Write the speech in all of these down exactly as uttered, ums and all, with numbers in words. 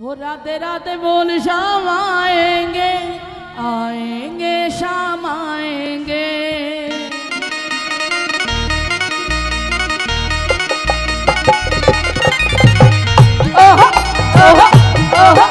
वो राधे राधे बोल श्याम आएंगे, आएंगे श्याम आएंगे। ओहो, ओहो, ओहो।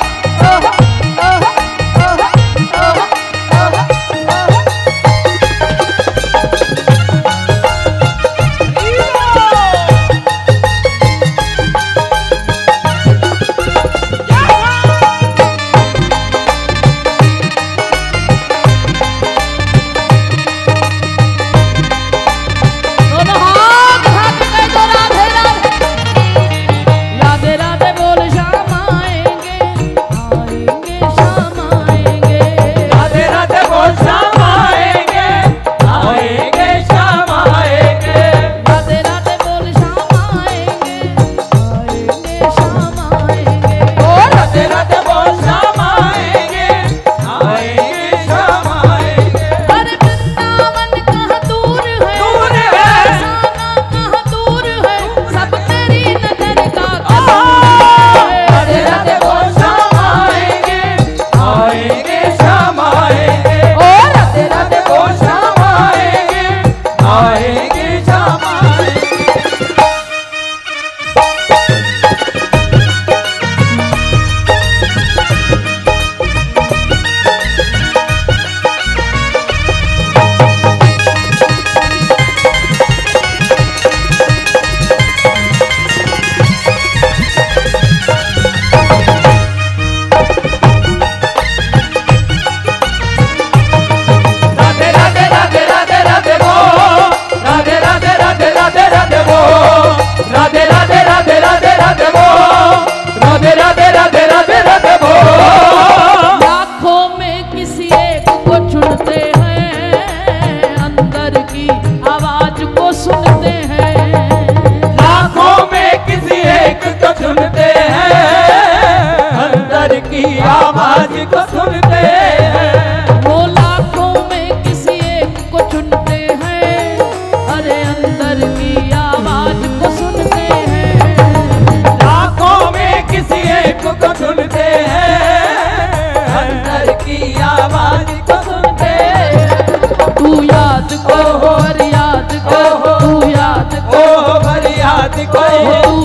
Come on.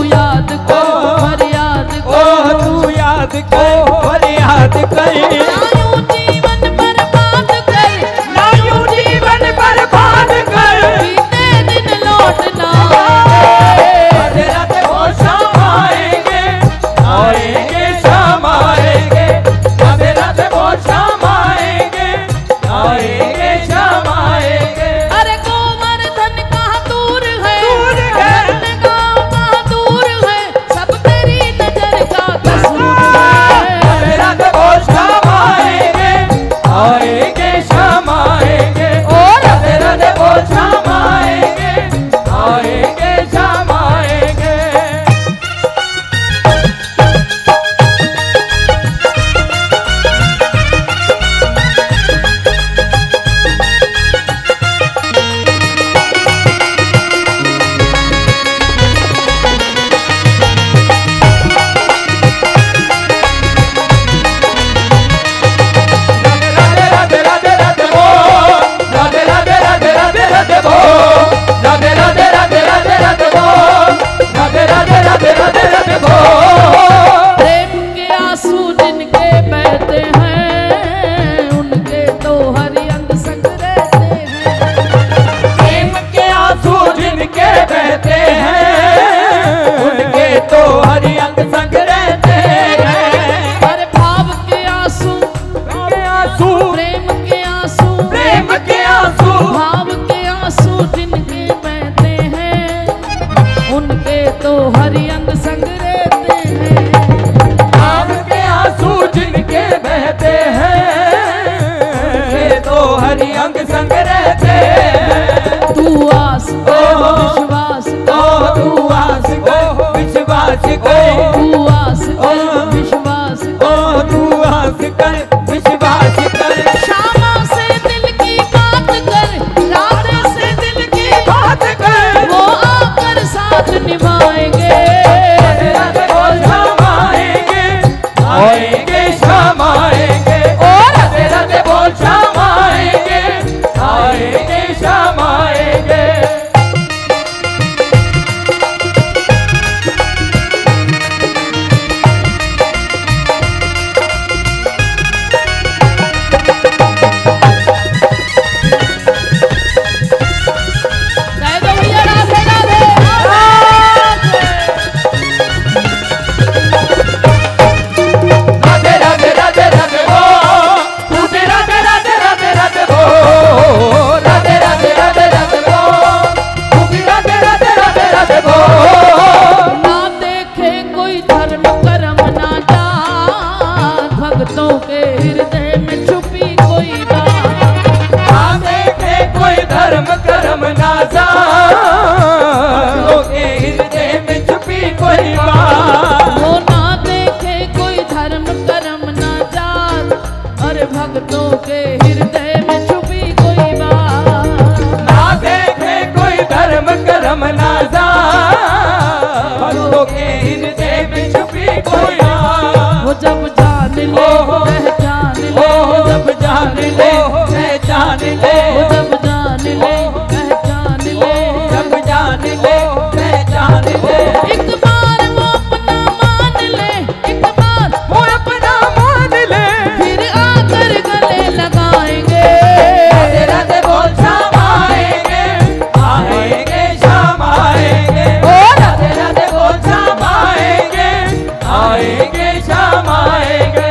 श्याम आए गए।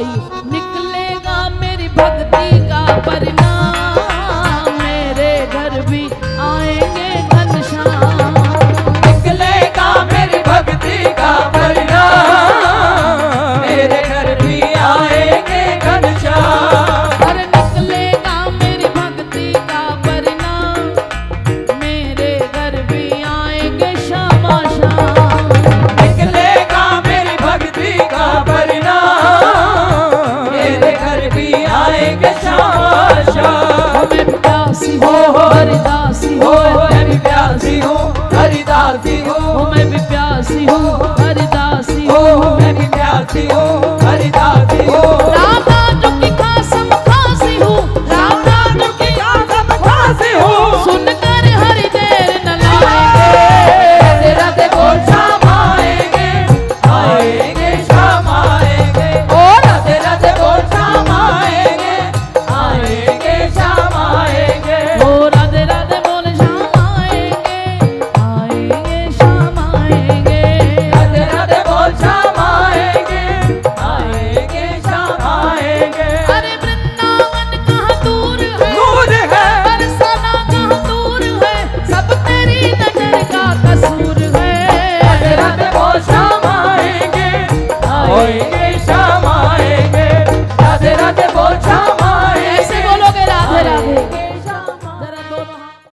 निकलेगा मेरी भक्ति का परिणाम, मेरे घर भी आएंगे धन श्याम। निकलेगा मेरी भक्ति का परिणाम, मेरे घर भी आएंगे धन श्याम। अरे निकलेगा मेरी भक्ति का परिणाम, मेरे घर भी आएंगे श्याम श्याम। निकलेगा मेरी भक्ति का परिणाम, हरिदासी हो मैं भी प्यासी हो, हरिदासी हो मैं भी प्यासी हो, हरिदासी हो मैं भी प्यासी हो।